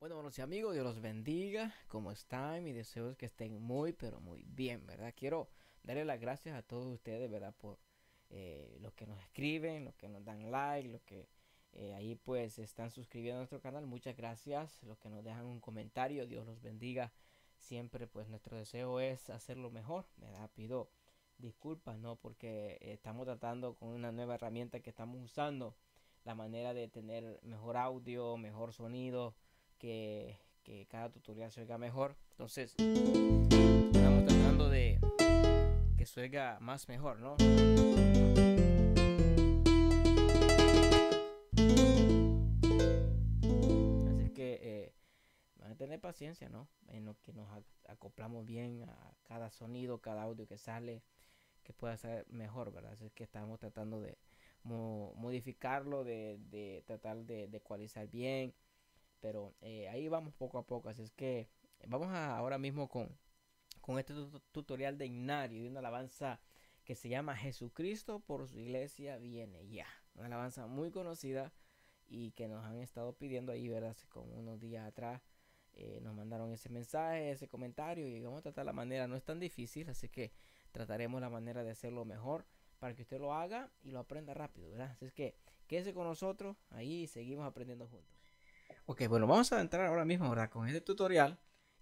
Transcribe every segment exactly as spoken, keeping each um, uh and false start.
Bueno, buenos amigos, Dios los bendiga. ¿Cómo están? Mi deseo es que estén muy, pero muy bien, ¿verdad? Quiero darle las gracias a todos ustedes, ¿verdad? Por eh, los que nos escriben, los que nos dan like, los que eh, ahí pues están suscribiendo a nuestro canal. Muchas gracias. Los que nos dejan un comentario, Dios los bendiga. Siempre pues nuestro deseo es hacerlo mejor, ¿verdad? Pido disculpas, ¿no? Porque estamos tratando con una nueva herramienta que estamos usando. La manera de tener mejor audio, mejor sonido. Que, que cada tutorial se oiga mejor. Entonces estamos tratando de que se oiga más mejor, ¿no? Así que eh, van a tener paciencia, ¿no? En lo que nos acoplamos bien a cada sonido, cada audio que sale, que pueda ser mejor, ¿verdad? Así que estamos tratando de mo modificarlo, de, de tratar de, de ecualizar bien. Pero eh, ahí vamos poco a poco. Así es que vamos a, ahora mismo con, con este tut tutorial de Ignario. De una alabanza que se llama Jesucristo por su iglesia viene ya. Una alabanza muy conocida y que nos han estado pidiendo ahí, ¿verdad? Hace como unos días atrás eh, nos mandaron ese mensaje, ese comentario. Y vamos a tratar la manera. No es tan difícil, así que trataremos la manera de hacerlo mejor. Para que usted lo haga y lo aprenda rápido, ¿verdad? Así es que quédese con nosotros ahí y seguimos aprendiendo juntos. Ok, bueno, vamos a entrar ahora mismo, ¿verdad? Con este tutorial.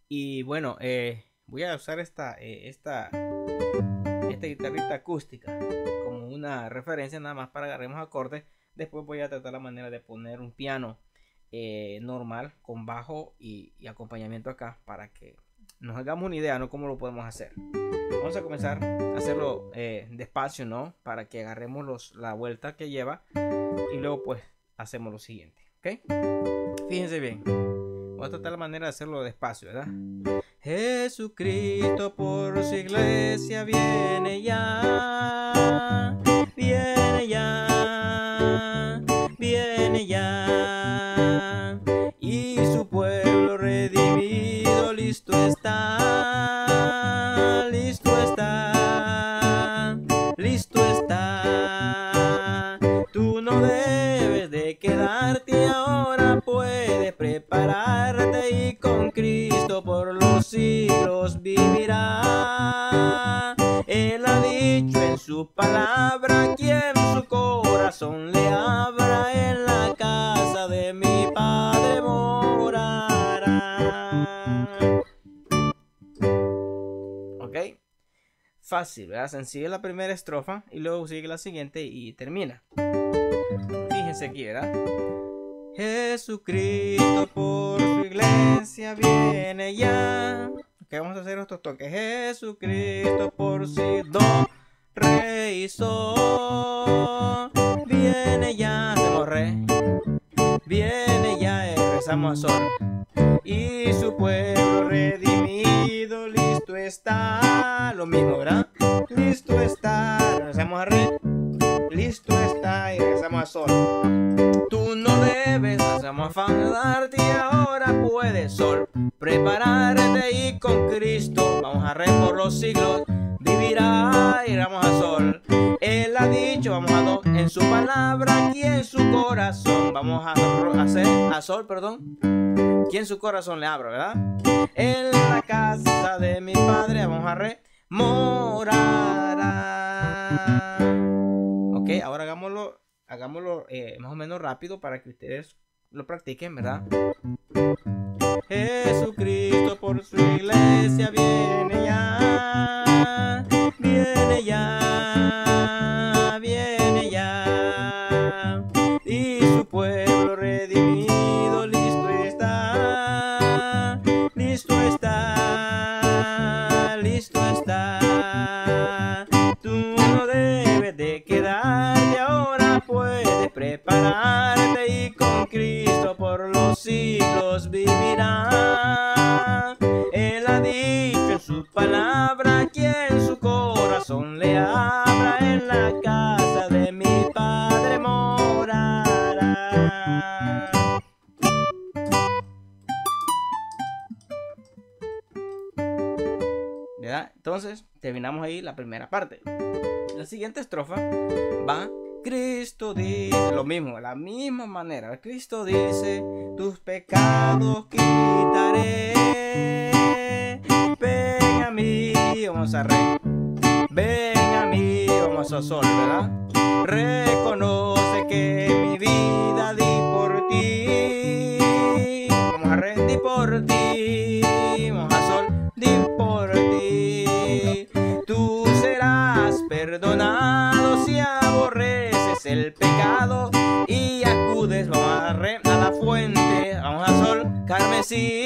Y bueno, eh, voy a usar esta, eh, esta, esta guitarrita acústica como una referencia nada más para agarremos acordes. Después voy a tratar la manera de poner un piano eh, normal con bajo y, y acompañamiento acá para que nos hagamos una idea, ¿no? Cómo lo podemos hacer. Vamos a comenzar a hacerlo eh, despacio, ¿no? Para que agarremos los, la vuelta que lleva y luego pues hacemos lo siguiente. ¿Ok? Fíjense bien. Voy a tratar la manera de hacerlo despacio, ¿verdad? Jesucristo por su iglesia viene ya. Viene ya. Viene ya. Y su pueblo redimido listo está. Listo está. Listo está. Tú no debes de quedarte ahora. Puedes prepararte y con Cristo por los siglos vivirá. Él ha dicho en su palabra, quien su corazón le abra, en la casa de mi Padre morará. Ok, fácil, ¿verdad? Sencilla la primera estrofa y luego sigue la siguiente y termina. Fíjense aquí, ¿verdad? Jesucristo por su iglesia viene ya. Ok, vamos a hacer estos toques. Jesucristo por si do, re y sol. Viene ya, hacemos re. Viene ya, empezamos a sol. Y su pueblo redimido listo está. Lo mismo, ¿verdad? Listo está, regresamos a re. Listo está y regresamos a sol. Tú no debes, hacemos afanarte y ahora puedes sol. Prepararte y con Cristo, vamos a re por los siglos, vivirá y vamos a sol. Él ha dicho, vamos a do, en su palabra y en su corazón, vamos a hacer a sol, perdón. Quien su corazón le abra, ¿verdad? En la casa de mi Padre, vamos a re, morará. Ok, ahora hagámoslo. Hagámoslo eh, más o menos rápido para que ustedes lo practiquen, ¿verdad? Jesucristo por su iglesia viene ya, viene ya, viene ya. Y su pueblo redimido listo está, listo está, listo está. Tú no debes de quedarte ahora. Puedes prepararte y con Cristo por los siglos vivirá. Él ha dicho en su palabra, quien su corazón le abra, en la casa de mi Padre morará. ¿Verdad? Entonces terminamos ahí la primera parte. La siguiente estrofa va Cristo dice lo mismo, la misma manera. Cristo dice: tus pecados quitaré. Ven a mí, vamos a re. Ven a mí, vamos a sol, ¿verdad? Reconoce que mi vida di por ti. Vamos a re, di por ti. Vamos a sol, di por ti. Tú serás perdonado si aborreces el pecado y acudes, vamos a re, a la fuente, vamos a sol, carmesí.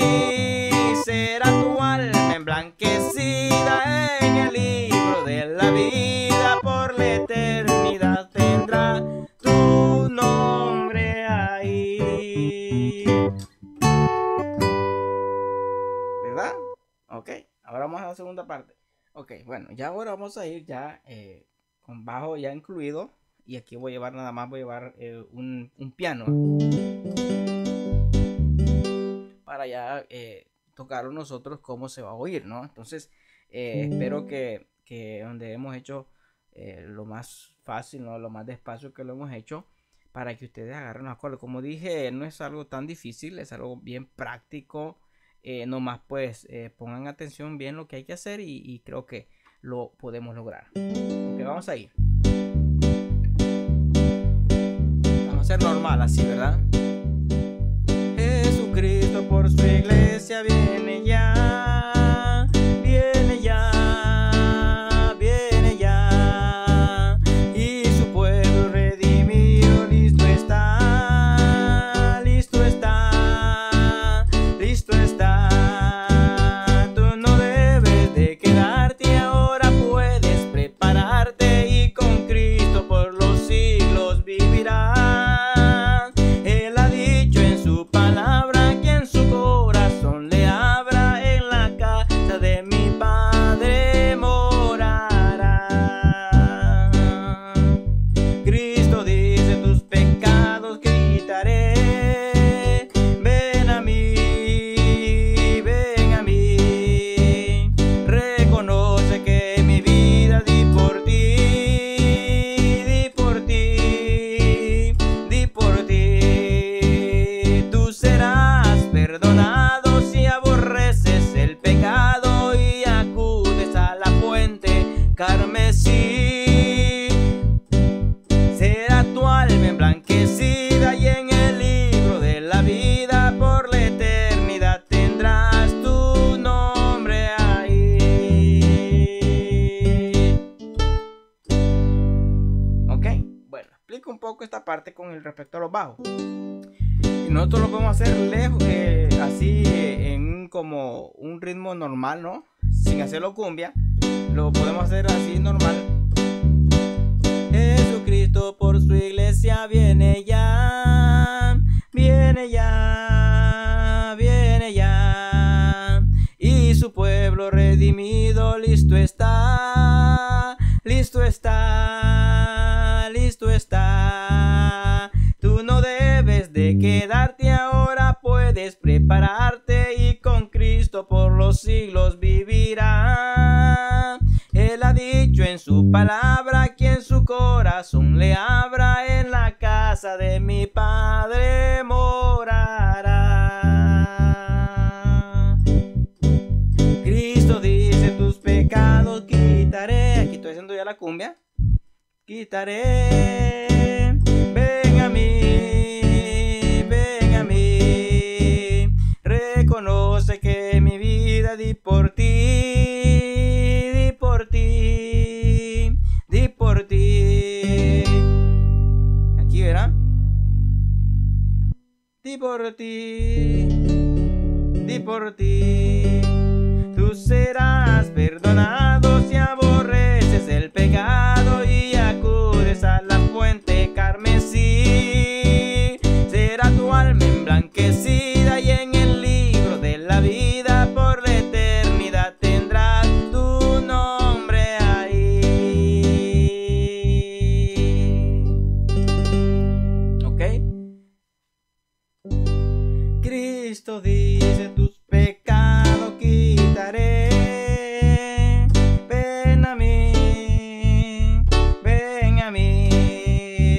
Será tu alma emblanquecida en el libro de la vida, por la eternidad tendrá tu nombre ahí. ¿Verdad? Ok, ahora vamos a la segunda parte. Ok, bueno, ya ahora vamos a ir ya eh, con bajo ya incluido. Y aquí voy a llevar nada más, voy a llevar eh, un, un piano. Para ya eh, tocar nosotros cómo se va a oír, ¿no? Entonces, eh, espero que, que donde hemos hecho eh, lo más fácil, ¿no? Lo más despacio que lo hemos hecho, para que ustedes agarren los acordes. Como dije, no es algo tan difícil, es algo bien práctico. Eh, nomás pues eh, pongan atención bien lo que hay que hacer y, y creo que lo podemos lograr. Ok, vamos a ir. Vamos a hacer normal, así, ¿verdad? Jesucristo por su iglesia viene ya, viene ya, viene ya, y su pueblo redimido listo está, listo está, listo está. Esta parte con el respecto a los bajos, y nosotros lo podemos hacer lejos, eh, así eh, en como un ritmo normal, no, sin hacerlo cumbia, lo podemos hacer así normal. Jesucristo por su iglesia viene ya, viene ya, viene ya, y su pueblo redimido listo está, listo está, listo está. Tú no debes de quedarte ahora, puedes prepararte y con Cristo por los siglos vivirá. Él ha dicho en su palabra, quien su corazón le abra, en la casa de mi Padre morará. Cristo dice: tus pecados quitaré. Aquí estoy haciendo ya la cumbia. Quitaré, ven a mí, ven a mí, reconoce que mi vida di por ti, di por ti, di por ti. Aquí verán, di por ti, di por ti. Tú serás perdonado si aborreces el pecado y acudes a la fuente carmesí. Será tu alma emblanquecida y en el libro de la vida por la eternidad tendrás tu nombre ahí. Ok. Cristo dice: tus pecados quitaré. Ven a mí, ven a mí,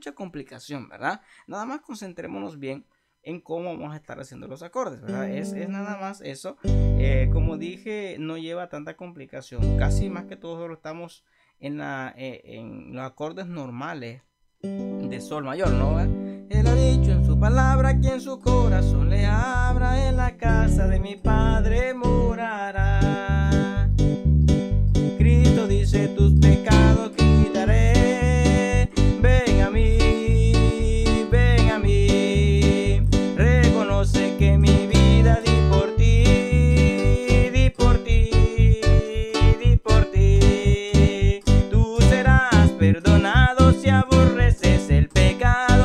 mucha complicación, ¿verdad? Nada más concentrémonos bien en cómo vamos a estar haciendo los acordes, ¿verdad? Es, es nada más eso. Eh, como dije, no lleva tanta complicación. Casi más que todo solo estamos en, la, eh, en los acordes normales de sol mayor, ¿no? Él ha dicho en su palabra que en su corazón le abra, en la casa de mi Padre morará. Cristo dice tus pecados quitaré, ven a mí, ven a mí, reconoce que mi vida di por ti, di por ti, di por ti, tú serás perdonado si aborreces el pecado.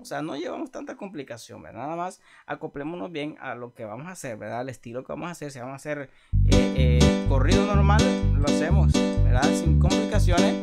O sea, no llevamos tanta complicación, ¿verdad? Nada más acoplémonos bien a lo que vamos a hacer, ¿verdad? Al estilo que vamos a hacer. Si vamos a hacer eh, eh, corrido normal, lo hacemos, ¿verdad? Sin complicaciones.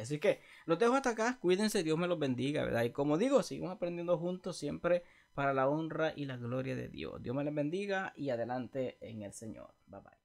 Así que los dejo hasta acá, cuídense, Dios me los bendiga, ¿verdad? Y como digo, seguimos aprendiendo juntos siempre para la honra y la gloria de Dios. Dios me les bendiga y adelante en el Señor. Bye bye.